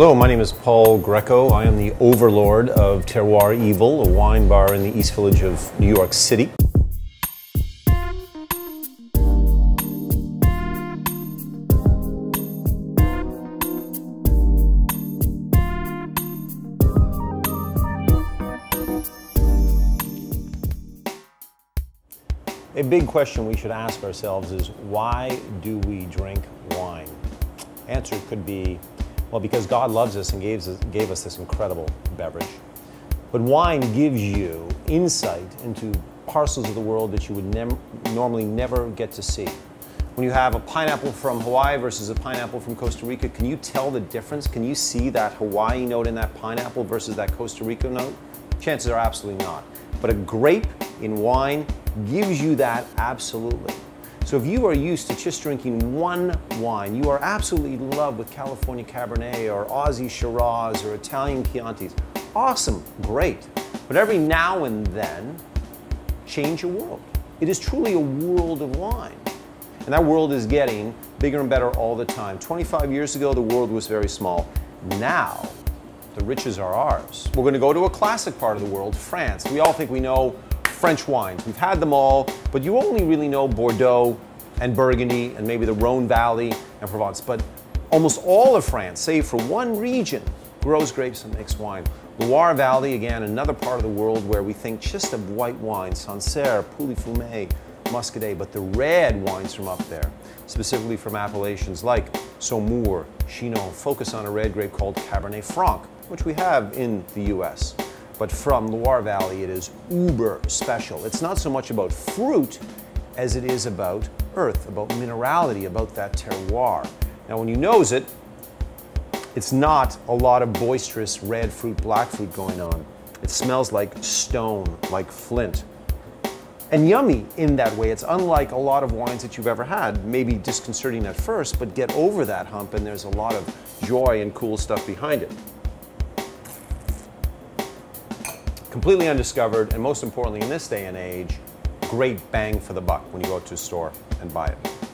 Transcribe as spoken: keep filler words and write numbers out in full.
Hello, my name is Paul Grieco. I am the overlord of Terroir Evil, a wine bar in the East Village of New York City. A big question we should ask ourselves is, why do we drink wine? Answer could be, well, because God loves us and gave us, gave us this incredible beverage. But wine gives you insight into parcels of the world that you would ne normally never get to see. When you have a pineapple from Hawaii versus a pineapple from Costa Rica, can you tell the difference? Can you see that Hawaii note in that pineapple versus that Costa Rica note? Chances are absolutely not. But a grape in wine gives you that absolutely. So if you are used to just drinking one wine, you are absolutely in love with California Cabernet or Aussie Shiraz or Italian Chiantis. Awesome, great. But every now and then, change your world. It is truly a world of wine. And that world is getting bigger and better all the time. twenty-five years ago, the world was very small. Now, the riches are ours. We're going to go to a classic part of the world, France. We all think we know French wines. We've had them all, but you only really know Bordeaux and Burgundy and maybe the Rhone Valley and Provence. But almost all of France, save for one region, grows grapes and makes wine. Loire Valley, again, another part of the world where we think just of white wine, Sancerre, Pouilly-Fumé, Muscadet, but the red wines from up there, specifically from appellations like Saumur, Chinon, focus on a red grape called Cabernet Franc, which we have in the U S. But from Loire Valley, it is uber special. It's not so much about fruit as it is about earth, about minerality, about that terroir. Now, when you nose it, it's not a lot of boisterous red fruit, black fruit going on. It smells like stone, like flint. And yummy in that way. It's unlike a lot of wines that you've ever had, maybe disconcerting at first, but get over that hump and there's a lot of joy and cool stuff behind it. Completely undiscovered, and most importantly in this day and age, great bang for the buck when you go to a store and buy it.